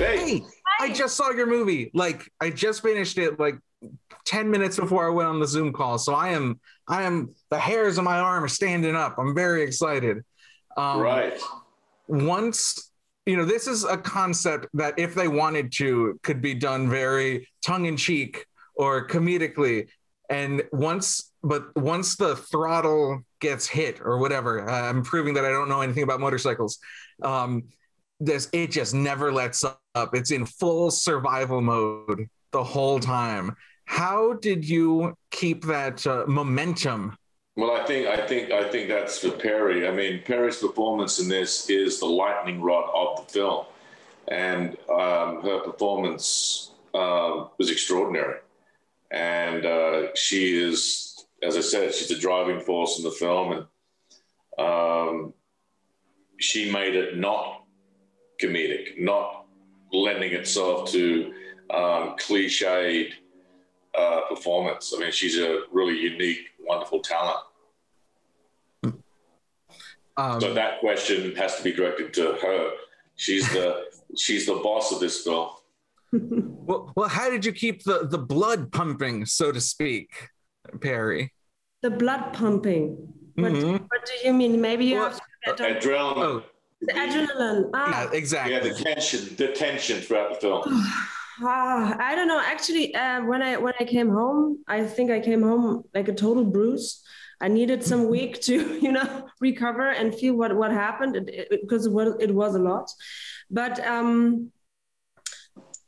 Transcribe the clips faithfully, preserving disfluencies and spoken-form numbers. Hey, hey, I just saw your movie. Like, I just finished it like ten minutes before I went on the Zoom call. So I am, I am, the hairs on my arm are standing up. I'm very excited. Um, right. Once, you know, this is a concept that if they wanted to, could be done very tongue in cheek or comedically. And once, but once the throttle gets hit or whatever, uh, I'm proving that I don't know anything about motorcycles. Um, this, it just never lets up. It's in full survival mode the whole time. How did you keep that uh, momentum? Well, I think, I think, I think that's for Peri. I mean, Peri's performance in this is the lightning rod of the film, and um, her performance uh, was extraordinary. And uh, she is, as I said, she's the driving force in the film, and um, she made it not comedic, not lending itself to um, cliched uh, performance. I mean, she's a really unique, wonderful talent. Um, so that question has to be directed to her. She's the she's the boss of this film. Well, well, how did you keep the, the blood pumping, so to speak, Peri? The blood pumping? What, mm-hmm. what do you mean? Maybe you well, have to... Adrenaline. Oh. The adrenaline. Ah. Yeah, exactly. Yeah, the tension, the tension throughout the film. ah, I don't know. Actually, uh, when I when I came home, I think I came home like a total bruise. I needed some week to, you know, recover and feel what, what happened, because it, it, it was a lot. But... Um,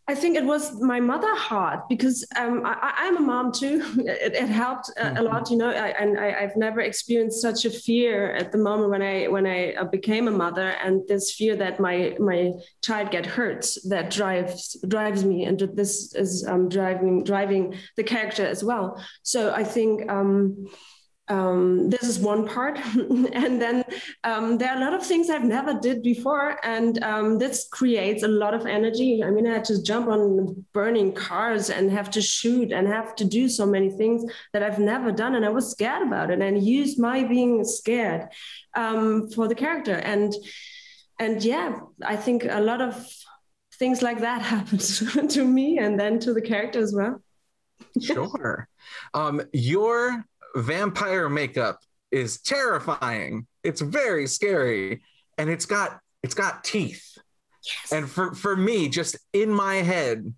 I think it was my mother heart, because um, I, I'm a mom too. It, it helped a, a lot, you know, I, and I, I've never experienced such a fear at the moment when I when I became a mother, and this fear that my my child get hurt, that drives drives me, and this is um, driving driving the character as well. So I think um, um, this is one part, and then um, there are a lot of things I've never did before, and um, this creates a lot of energy. I mean, I had to jump on burning cars and have to shoot and have to do so many things that I've never done, and I was scared about it, and used my being scared um, for the character, and and yeah, I think a lot of things like that happened to me, and then to the character as well. Sure. Um, your vampire makeup is terrifying. It's very scary, and it's got it's got teeth. Yes. And for for me, just in my head,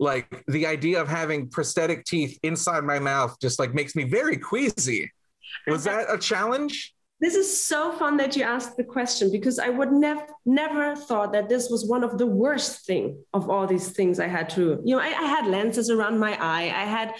like the idea of having prosthetic teeth inside my mouth just like makes me very queasy. Was that a challenge? This is so fun that you asked the question, because I would never, never thought that this was one of the worst thing of all these things I had to, you know, I, I had lenses around my eye. I had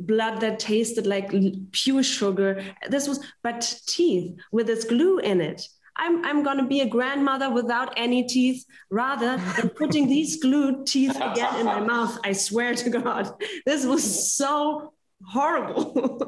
blood that tasted like pure sugar. This was, but teeth with this glue in it. I'm, I'm going to be a grandmother without any teeth, rather than putting these glued teeth again in my mouth. I swear to God, this was so horrible.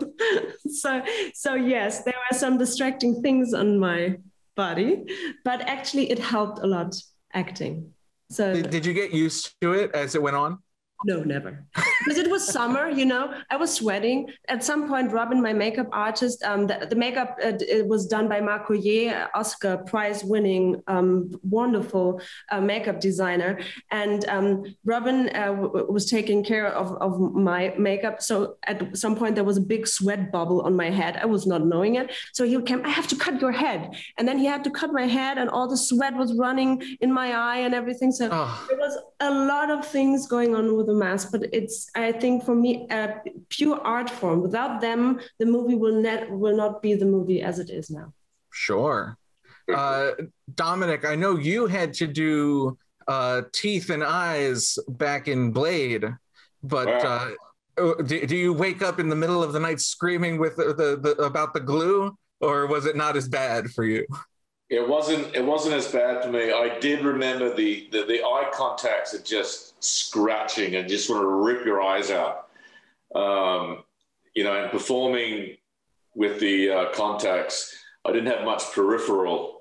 so, so yes, there were some distracting things on my body, but actually it helped a lot acting. So did, did you get used to it as it went on? No, never. Because it was summer, you know, I was sweating. At some point, Robin, my makeup artist, um, the, the makeup, uh, it was done by Marco Ye, Oscar prize winning, um, wonderful uh, makeup designer. And um, Robin uh, w was taking care of, of my makeup. So at some point there was a big sweat bubble on my head. I was not knowing it. So he came, I have to cut your head. And then he had to cut my head, and all the sweat was running in my eye and everything. So oh. There was a lot of things going on with the mask, but it's, I think for me, a pure art form. Without them, the movie will not will not be the movie as it is now. Sure. Uh, Dominic, I know you had to do uh, teeth and eyes back in Blade, but wow. uh, do, do you wake up in the middle of the night screaming with the, the, the about the glue, or was it not as bad for you? It wasn't. It wasn't as bad for me. I did remember the, the the eye contacts are just scratching and just want to rip your eyes out. Um, you know, and performing with the uh, contacts, I didn't have much peripheral,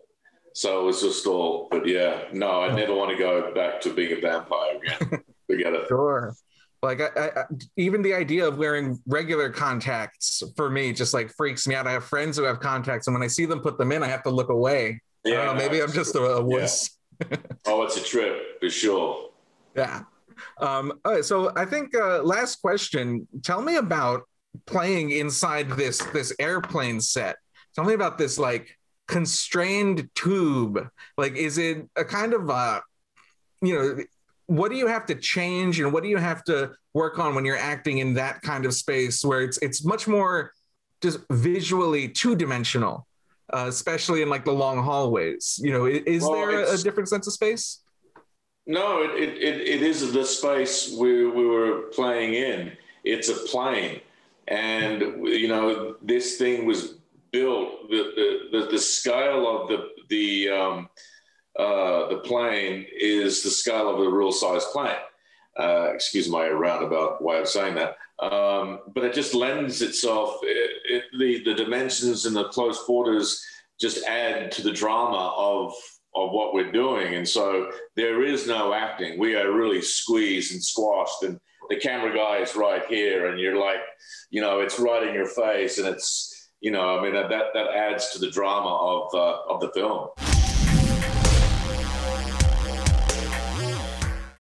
so it was just all. But yeah, no, I never want to go back to being a vampire again. Forget it. Sure. Like I, I, even the idea of wearing regular contacts for me just like freaks me out. I have friends who have contacts, and when I see them put them in, I have to look away. Yeah, I don't know, maybe I'm just a, a wuss. Yeah. Oh, it's a trip for sure. Yeah. Um, all right, so I think uh, last question. Tell me about playing inside this this airplane set. Tell me about this like constrained tube. Like, is it a kind of a, you know, what do you have to change and what do you have to work on when you're acting in that kind of space where it's it's much more just visually two dimensional, uh, especially in like the long hallways? You know, is, is well, there a, a different sense of space? No, it, it, it is the space we, we were playing in. It's a plane. And, you know, this thing was built, the, the, the scale of the, the, um, uh, the plane is the scale of a real size plane. Uh, excuse my roundabout way of saying that. Um, but it just lends itself, it, it, the, the dimensions and the close quarters just add to the drama of of what we're doing. And so there is no acting. We are really squeezed and squashed and the camera guy is right here and you're like, you know, it's right in your face. And it's, you know, I mean, that, that adds to the drama of, uh, of the film.